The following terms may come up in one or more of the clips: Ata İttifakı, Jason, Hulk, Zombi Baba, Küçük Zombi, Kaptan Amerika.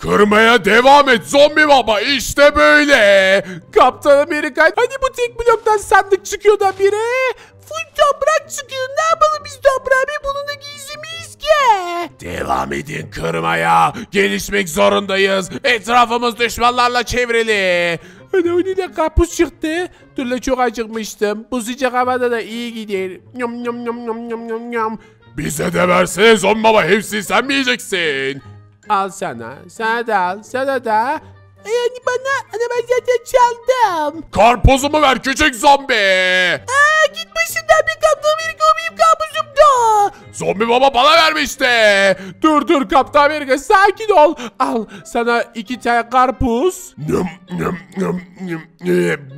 Kırmaya devam et zombi baba, işte böyle. Kaptan Amerika, hani bu tek bloktan sandık çıkıyor da bire? Full toprak çıkıyor, ne yapalım biz toprağı, bununla giysimeyiz ki. Devam edin kırmaya, gelişmek zorundayız. Etrafımız düşmanlarla çevrili. Ana öyle de karpuz çıktı. Dur la, çok acıkmıştım. Bu sıcak havada da iyi gider. Yum yum yum yum yum yum yum. Bize de versene zombi baba, hepsini sen mi yiyeceksin? Al sana, sana da al, sana da. Yani bana, ana ben zaten çaldım. Karpuzumu ver küçük zombi. Aa, git başından bir Kaptan Amerika olayım karpuzumda. Zombi baba bana vermişti. Dur dur Kaptan Amerika, sakin ol. Al sana 2 tane karpuz.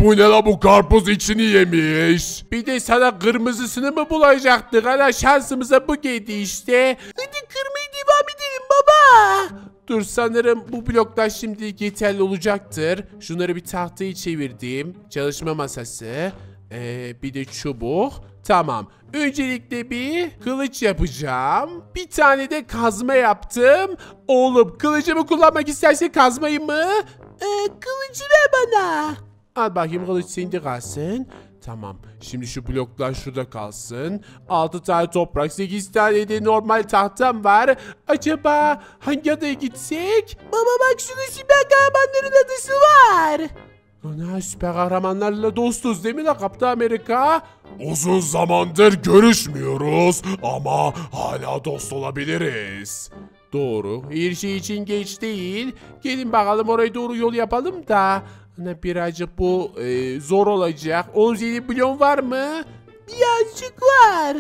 Bu ne la, bu karpuz içini yemiş. Bir de sana kırmızısını mı bulacaktık? Ana şansımıza bu geldi işte. Hadi kırmızı devam edelim baba. Dur, sanırım bu bloklar şimdi yeterli olacaktır. Şunları bir tahtayı çevirdim. Çalışma masası. Bir de çubuk. Tamam. Öncelikle bir kılıç yapacağım. Bir tane de kazma yaptım. Oğlum, kılıcımı kullanmak istersen kazmayı mı? Kılıcı ver bana. Al bakayım, kılıç sende kalsın. Tamam. Şimdi şu bloklar şurada kalsın. 6 tane toprak, 8 tane de normal tahtam var. Acaba hangi adaya gitsek? Baba bak, şurada süper kahramanların adası var. Ana, süper kahramanlarla dostuz değil mi la Kaptan Amerika? Uzun zamandır görüşmüyoruz ama hala dost olabiliriz. Doğru. Her şey için geç değil. Gelin bakalım, oraya doğru yol yapalım da. Ana, birazcık bu zor olacak. 17 blok var mı? Birazcık var.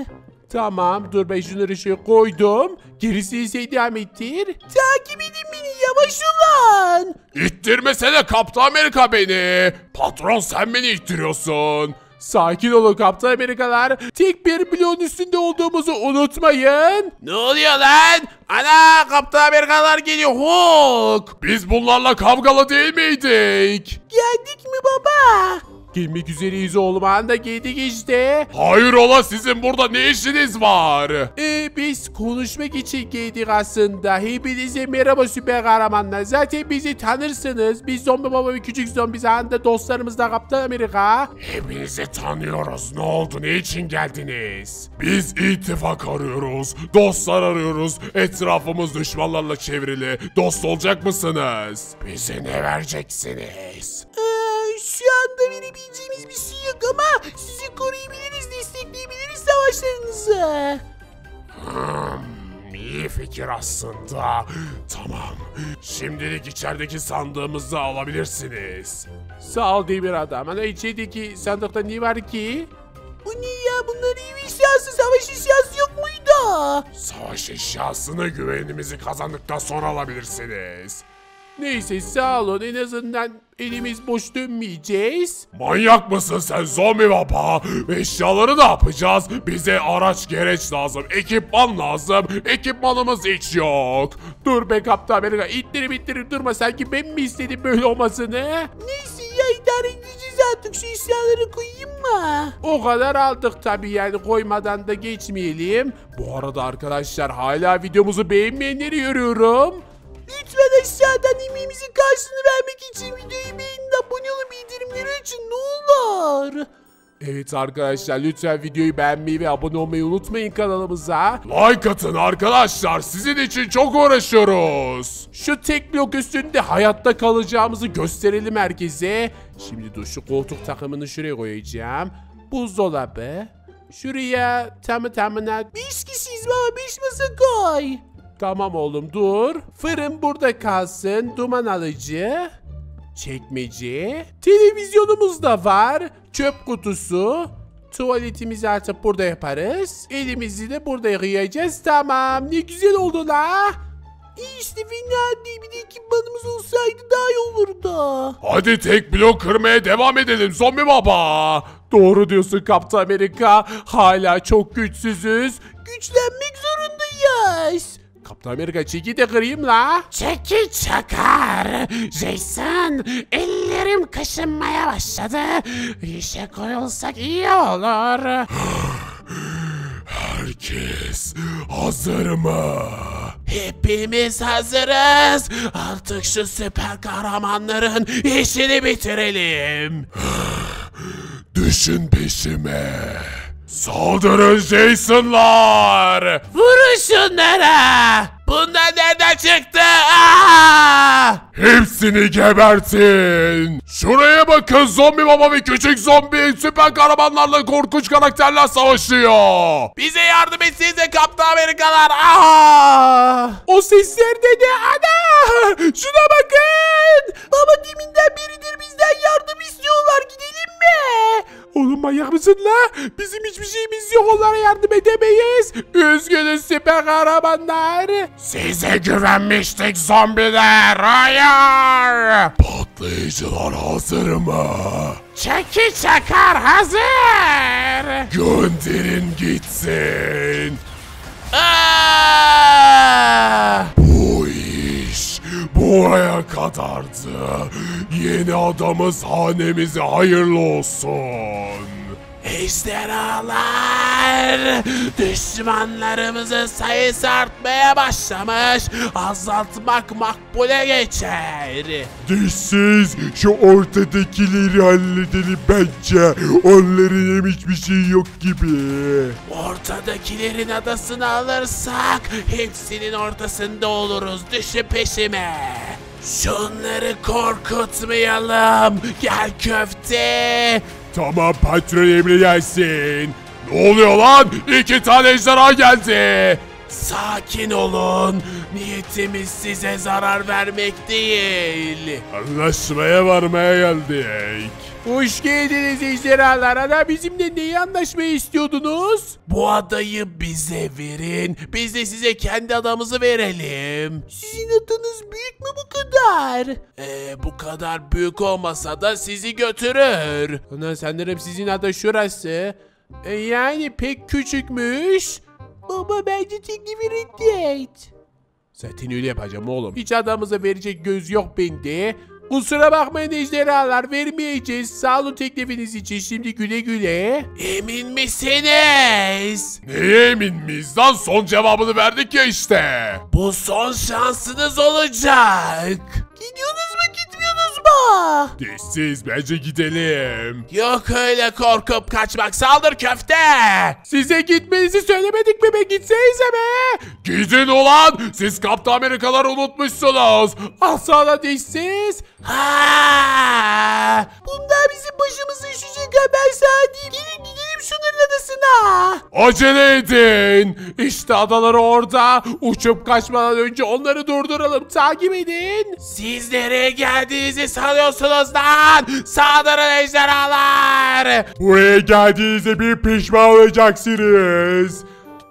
Tamam, dur ben şunları şöyle koydum. Gerisi ise devam ettir. Takip edin beni, yavaş ulan. İttirmesene Kaptan Amerika beni. Patron, sen beni ittiriyorsun. Sakin olun Kaptan Amerikalar. Tek bir bloğun üstünde olduğumuzu unutmayın. Ne oluyor lan? Ana, Kaptan Amerikalar geliyor. Hulk. Biz bunlarla kavgalı değil miydik? Geldik mi baba? Gelmek üzereyiz oğlum. Anda geldik işte. Hayır ola, sizin burada ne işiniz var? Biz konuşmak için geldik aslında. Hepinize merhaba süper kahramanlar. Zaten bizi tanırsınız. Biz zombi baba ve küçük zombi anda dostlarımızla Kaptan Amerika. Hepinizi tanıyoruz. Ne oldu? Ne için geldiniz? Biz ittifak arıyoruz. Dostlar arıyoruz. Etrafımız düşmanlarla çevrili. Dost olacak mısınız? Bize ne vereceksiniz? Şu anda verebileceğimiz bir şey yok ama sizi koruyabiliriz, destekleyebiliriz savaşlarınızı. İyi fikir aslında. Tamam. Şimdilik içerideki sandığımızı alabilirsiniz. Sağ ol demir adam. Ana, içerideki sandıkta ne var ki? Bu ne ya? Bunlar ev eşyası, savaş eşyası yok muydu? Savaş eşyasını güvenimizi kazandıktan sonra alabilirsiniz. Neyse, sağ olun, en azından elimiz boş dönmeyeceğiz. Manyak mısın sen zombi baba? Eşyaları ne yapacağız? Bize araç gereç lazım, ekipman lazım. Ekipmanımız hiç yok. Dur be Kaptan Amerika, ittirip durma, sanki ben mi istedim böyle olmasını? Neyse ya, idare edeceğiz artık, şu eşyaları koyayım mı? O kadar aldık tabii, yani koymadan da geçmeyelim. Bu arada arkadaşlar, hala videomuzu beğenmeyenleri görüyorum. Lütfen aşağıdan emeğimizin karşılığını vermek için videoyu beğenin, abone olun, bildirimleri açın ne olur. Evet arkadaşlar, lütfen videoyu beğenmeyi ve abone olmayı unutmayın kanalımıza. Like atın arkadaşlar, sizin için çok uğraşıyoruz. Şu tek blok üstünde hayatta kalacağımızı gösterelim herkese. Şimdi dur, şu koltuk takımını şuraya koyacağım. Buzdolabı. Şuraya tamı tamına 5 kişiyiz baba, 5 masa koy. Tamam oğlum, dur. Fırın burada kalsın. Duman alıcı. Çekmece. Televizyonumuz da var. Çöp kutusu. Tuvaletimizi artık burada yaparız. Elimizi de burada yıkayacağız. Tamam. Ne güzel oldu la. İşte fena değil. Bir de ekipmanımız olsaydı daha iyi olurdu. Hadi tek blok kırmaya devam edelim zombi baba. Doğru diyorsun Kaptan Amerika. Hala çok güçsüzüz. Güçlenmek zorundayız. Kaptan Amerika, çeki de kırayım la. Çeki çakar. Jason, ellerim kaşınmaya başladı. İşe koyulsak iyi olur. Herkes hazır mı? Hepimiz hazırız. Artık şu süper kahramanların işini bitirelim. Düşün peşime. Saldırın Jason'lar. Vurun şunlara. Bunlar nereden çıktı? Aa! Hepsini gebertin. Şuraya bakın, zombi baba ve küçük zombi süper kahramanlarla korkunç karakterler savaşıyor. Bize yardım etsinize Kaptan Amerikalar. Aa! O sesler de ne? Ana! Şuna bakın. Baba deminden biridir bizden yardım istiyorlar. Gidelim mi? Oğlum manyak mısın la? Bizim hiçbir şeyimiz yok, onlara yardım edemeyiz. Üzgünüz süper kahramanlar. Size güvenmiştik zombiler. Hayır. Patlayıcılar hazır mı? Çeki çakar hazır. Gönderin gitsin. Aa! Bu iş buraya kadardı. Yeni adamız hanemize hayırlı olsun. Ejderhalar, düşmanlarımızın sayısı artmaya başlamış, azaltmak makbule geçer. Dişsiz, şu ortadakileri halledelim bence, onların hem hiçbir şey yok gibi. Ortadakilerin adasını alırsak, hepsinin ortasında oluruz, düşün peşime. Şunları korkutmayalım, gel köfte. Tamam patron, emri gelsin. Ne oluyor lan? 2 tane ejderha geldi. Sakin olun. Niyetimiz size zarar vermek değil. Anlaşmaya varmaya geldik. Hoş geldiniz ejderhalar. Ana, bizimle neyi anlaşmayı istiyordunuz? Bu adayı bize verin. Biz de size kendi adamızı verelim. Sizin adanız büyük mü bu kadar? Bu kadar büyük olmasa da sizi götürür. Ana, sanırım sizin ada şurası. Yani pek küçükmüş. Baba bence teklifi reddet. Zaten öyle yapacağım oğlum. Hiç adamıza verecek göz yok bende. Kusura bakmayın ejderhalar, vermeyeceğiz. Sağ olun teklifiniz için, şimdi güle güle. Emin misiniz? Neye emin miyiz lan? Son cevabını verdik ya işte. Bu son şansınız olacak. Gidiyorsunuz mu, gitmiyorsunuz mu? Dişsiz, bence gidelim. Yok öyle korkup kaçmak, saldır köfte. Size gitmenizi söylemedik mi be, gitsenize be. Gidin ulan, siz Kaptan Amerikaları unutmuşsunuz. Ah sana dişsiz. Ha! Bunlar bizim başımızı üşüyecek, ben sana diyeyim. Gelin gidelim şunların adasına. Acele edin. İşte adaları orada. Uçup kaçmadan önce onları durduralım. Takip edin. Siz nereye geldiğinizi sanıyorsunuz lan? Saldırın ejderhalar. Buraya geldiğinize bir pişman olacaksınız.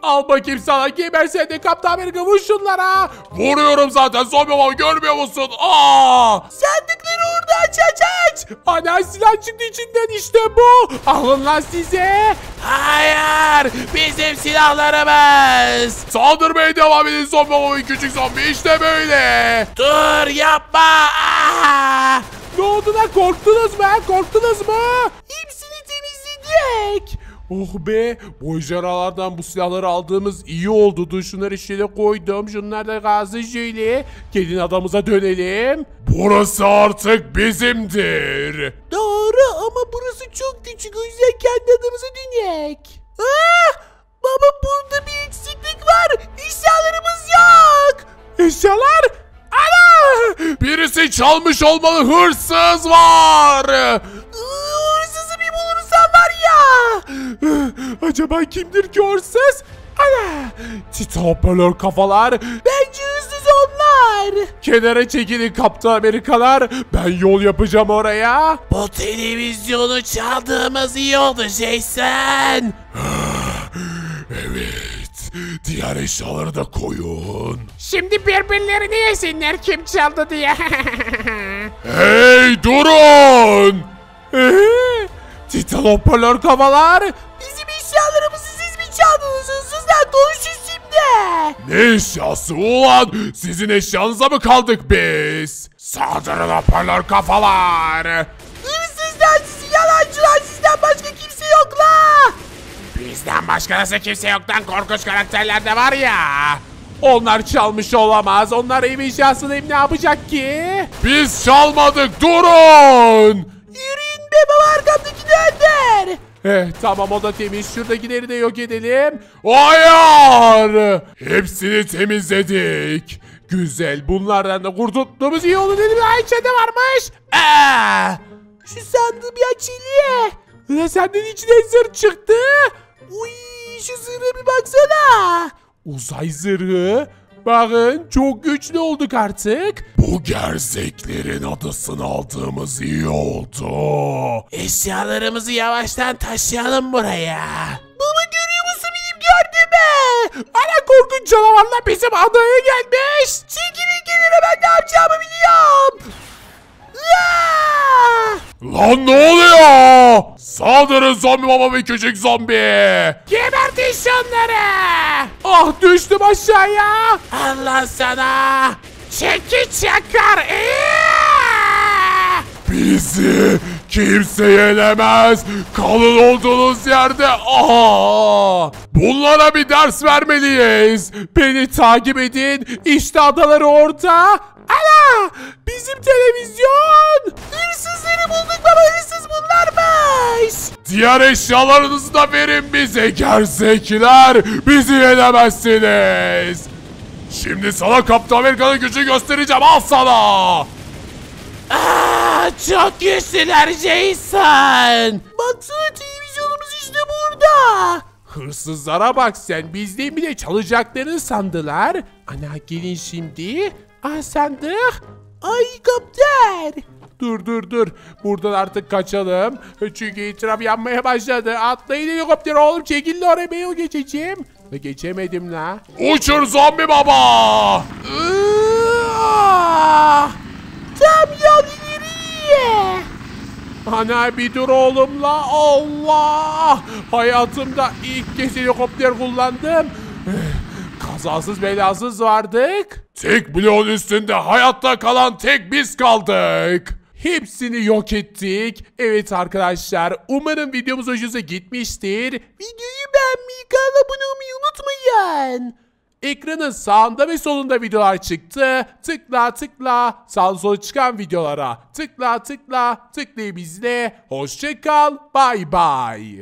Al bakayım sana, gebersen de Kaptan Amerika, vur şunlara. Vuruyorum zaten zombi baba, görmüyor musun? Aa! Sandıkları orada, aç. Ana, silah çıktı içinden, işte bu. Alın lan size. Hayır, bizim silahlarımız. Saldırmaya devam edin zombi baba, küçük zombi, işte böyle. Dur, yapma. Aa! Ne oldu lan, korktunuz mu? Korktunuz mu? Hepsini temizledik. Oh be, bu ejderhalardan bu silahları aldığımız iyi oldu. Dur, şunları şöyle koydum. Şunlar da gazi şöyle. Gelin adamıza dönelim. Burası artık bizimdir. Doğru ama burası çok küçük. O yüzden kendi adamıza dönek. Ah! Baba burada bir eksiklik var. Eşyalarımız yok. Eşyalar? Ana! Birisi çalmış olmalı, hırsız var. Hırsızı bir bulursan var ya. Acaba kimdir ki hırsız? Ana! Titopolör kafalar. Bence hırsız onlar. Kenara çekilin Kaptan Amerikalar. Ben yol yapacağım oraya. Bu televizyonu çaldığımız iyi oldu Jason. Evet. Diğer eşyaları da koyun. Şimdi birbirlerini yesinler kim çaldı diye. Hey durun. Titopolör kafalar. Bizim eşyalarımızı siz mi çaldınız? Hırsızlar, konuşun şimdi. Ne eşyası ulan? Sizin eşyanıza mı kaldık biz? Saldırın hoparlör kafalar. Hırsızlar, sizi yalancılar, sizden başka kimse yok la. Bizden başka nasıl kimse yoktan korkunç karakterler de var ya. Onlar çalmış olamaz. Onlar evin şahsındayım. Ne yapacak ki? Biz çalmadık. Durun. Yürüyün be baba, arkamdaki dönder. Tamam, o da temiz. Şuradakileri de yok edelim. Hayır. Hepsini temizledik. Güzel. Bunlardan da kurtulduğumuz iyi oldu dedim. Ay, içeride varmış. Şu sandığı bir açılıyor. Ulan senden içinden zırh çıktı. Uy, şu zırha bir baksana. Uzay zırhı. Bakın çok güçlü olduk artık. Bu gerzeklerin adasını aldığımız iyi oldu. Eşyalarımızı yavaştan taşıyalım buraya. Baba, görüyor musun benim gördüğümü? Ana, korkunç canavarlar bizim adaya gelmiş. Çekilin gelin, ben ne yapacağımı biliyorum. Lan ne oluyor? Saldırın zombi baba ve küçük zombi. Gebertin şunları. Ah, düştüm aşağıya. Allah sana. Çekiç yakar. Bizi kimse yenemez. Kalın olduğunuz yerde. Bunlara bir ders vermeliyiz. Beni takip edin. İşte adaları orta. Ana! Bizim televizyon! Hırsızları bulduk baba, hırsız bunlarmış! Diğer eşyalarınızı da verin bize gerçekler! Bizi yenemezsiniz! Şimdi sana Kaptan Amerika'nın gücünü göstereceğim, al sana! Çok güçlüler Jason! Baksana, televizyonumuz işte burada! Hırsızlara bak sen, bizden bile çalacaklarını sandılar! Ana, gelin şimdi! Ah, sandık. Ay kaptan. Dur. Buradan artık kaçalım. Çünkü itiraf yanmaya başladı. Atlayın helikopter oğlum. Çekilin oraya, ben geçeceğim. Ve geçemedim la. Uçur zombi baba. Tam yol ileriye. Ana bir dur oğlum la. Allah. Hayatımda ilk kez helikopter kullandım. Kazasız belasız vardık. Tek bloğun üstünde hayatta kalan tek biz kaldık. Hepsini yok ettik. Evet arkadaşlar, umarım videomuz hoşunuza gitmiştir. Videoyu beğenmeyi, kanala abone olmayı unutmayın. Ekranın sağında ve solunda videolar çıktı. Tıkla sağ sola çıkan videolara. Tıklayıp izle. Hoşça kal. Bay bay.